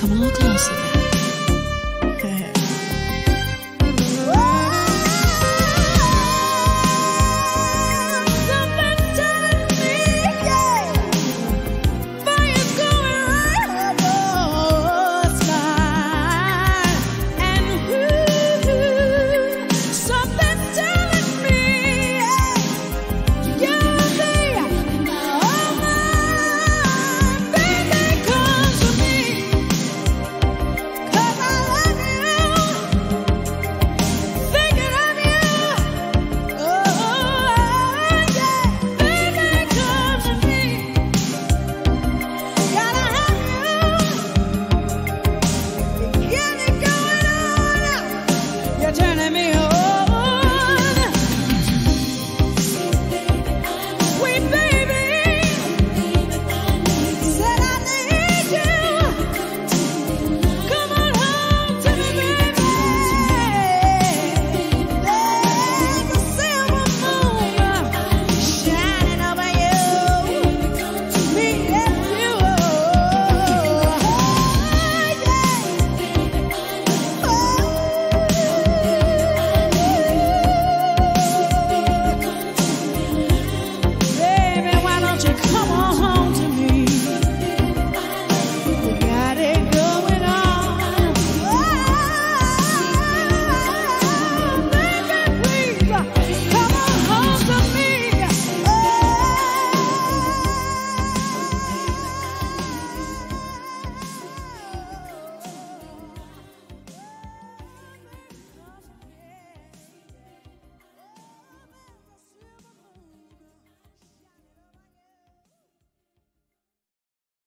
Come a little closer.